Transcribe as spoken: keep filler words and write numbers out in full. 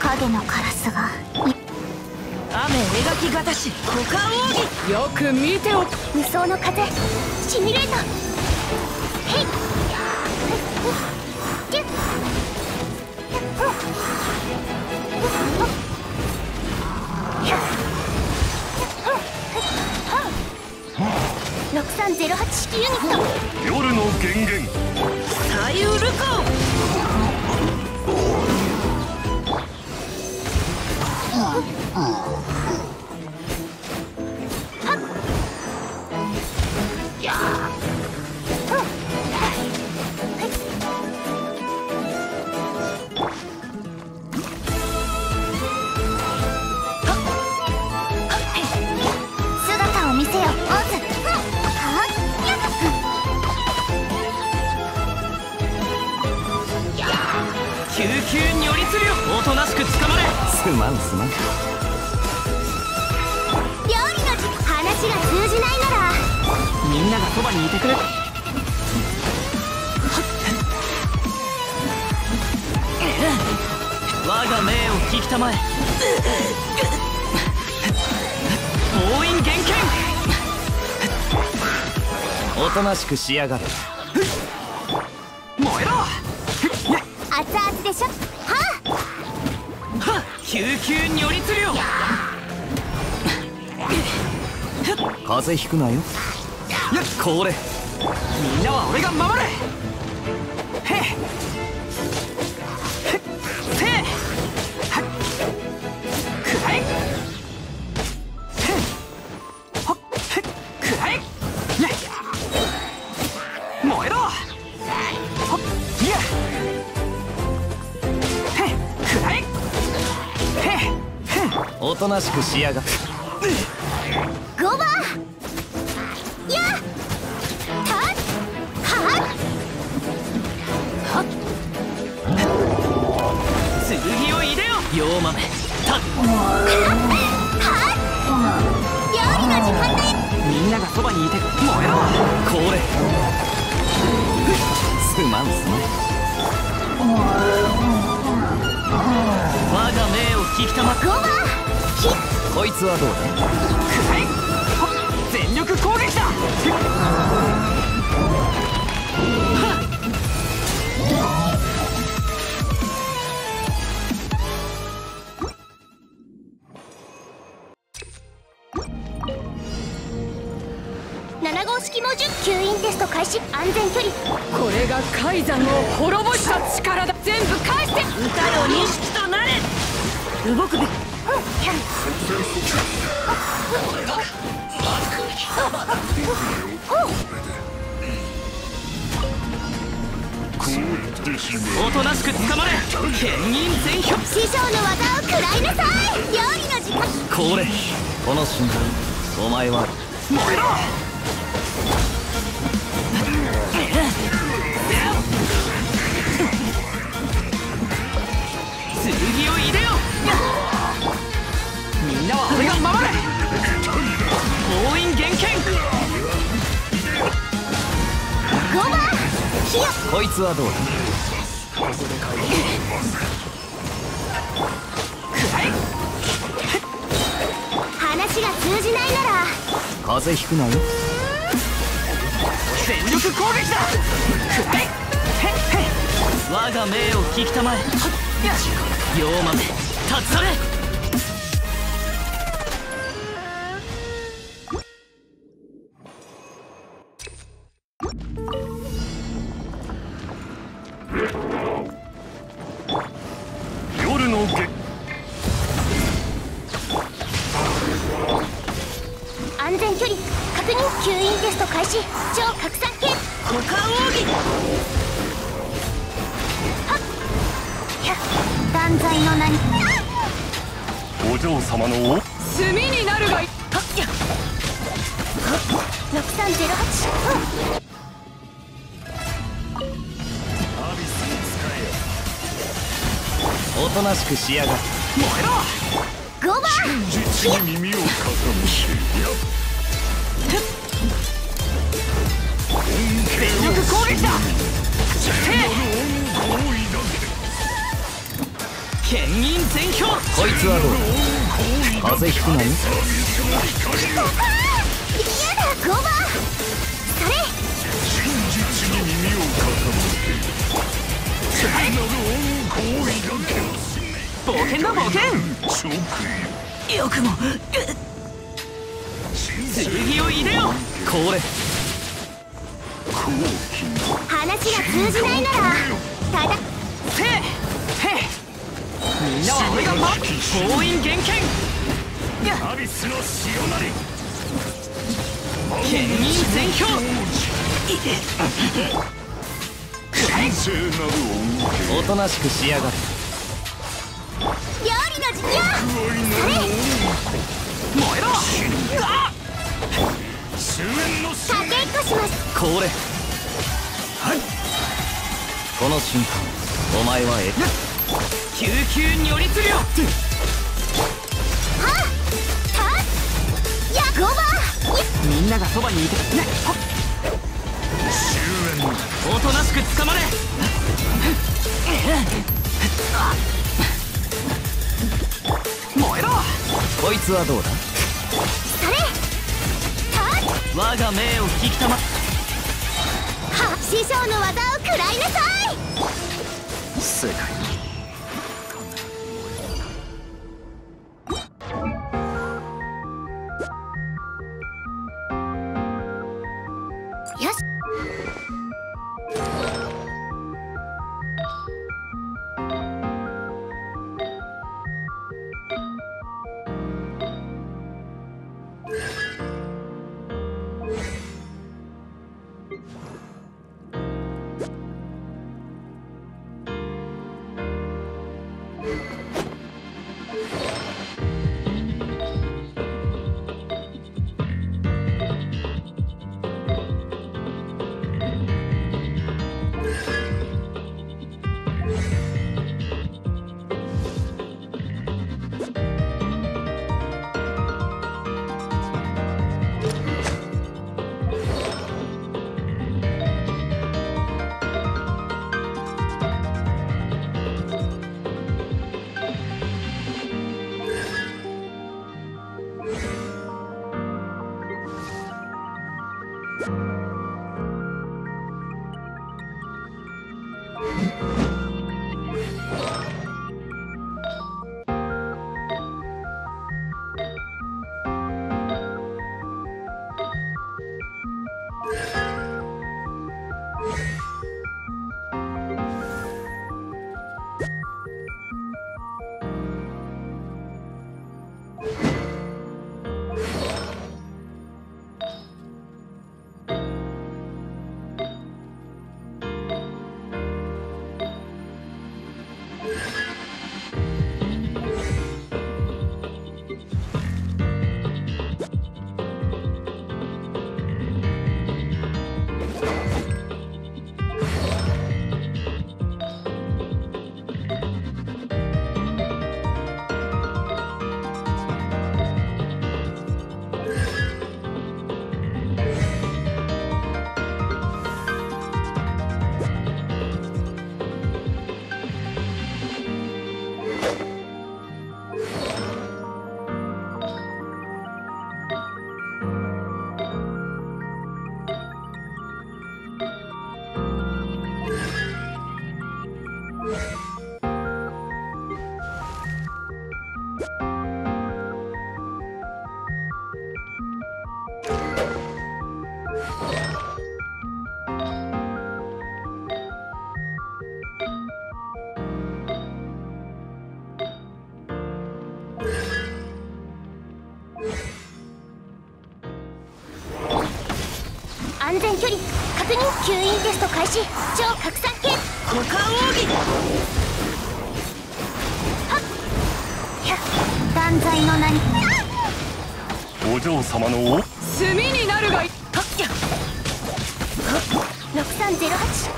影のカラスが雨描きがたし股間奥よく見ておく。無双の風シミュレーターヘイギュッろくさんぜろはち式ユニット夜の源源サイウルコはっや姿を見せよオズ。救急に寄りつるよ。おとなしく捕まれ。すまんすまん。料理の時話が通じないならみんながそばにいてくれ。我が命を聞きたまえ強引厳禁。おとなしくしやがれ。燃えろ熱々でしょ。はあ、はっ救急に寄りつるよ。風邪ひくなよ。いやこれみんなは俺が守れ。へっへっせえはっくらえへっほっへっくらえいや燃えろほっいやおとなしくしやがって。ごばーやたははっ剣を入れよ妖豆たっはっ料理の時間だよ。みんながそばにいて燃えろこれすまんすまん。我が命を引きたまくこいつはどうだ。くらい全力攻撃だ。なな号式もじゅう吸引テスト開始。安全距離これが海山を滅ぼした力だ。全部返して歌よ錦となれ。動くべきおとなしく捕まれ。牽引全票師匠の技を食らいなさい。料理の時間これこの瞬間お前は燃えろ。剣を入れよみんなは俺が守れ。強引厳禁。ごばんひよこいつはどうだ。話が通じないなら風邪ひくなよ。全力攻撃だ。我が命を聞きたまえ。よし妖魔め立ち去れ。夜の月安全距離確認。吸引テスト開始。超拡散系股間奥義断罪の名にお嬢様の炭になるがいろくさんぜろはち、うんおとなしくしやがって燃えろ。ごばん真実に耳を傾けよ全力攻撃だ。剣銀全氷。こいつはどうだ、風邪ひくなよ。嫌だごばん、それ真実に耳を傾ける。冒険だ冒険、よくも剣を入れよ。これ話が通じないならただせえへえ、みんなは俺が待つ。強引厳禁アビスの潮なり、剣銀全氷。おとなしくしやがる。料理の授業燃えろ。あっかけっこします。これはい、この瞬間お前はえっ救急に寄り釣るよ。はったやごばみんながそばにいてね。はっ、おとなしく捕まれ。燃えろ。こいつはどうだ、それ我が命を引きたま。は師匠の技を食らいなさい。世界安全距離確認。吸引テスト開始。超拡散系股間奥義。はっひゃっ、断罪の名にお嬢様の炭になるがい。はっひゃっろくさんぜろはち